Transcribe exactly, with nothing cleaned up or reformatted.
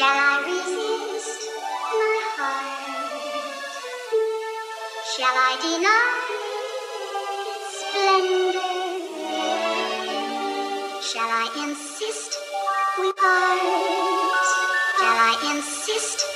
Shall I resist my heart? Shall I deny its splendor? Shall I insist we part? Shall I insist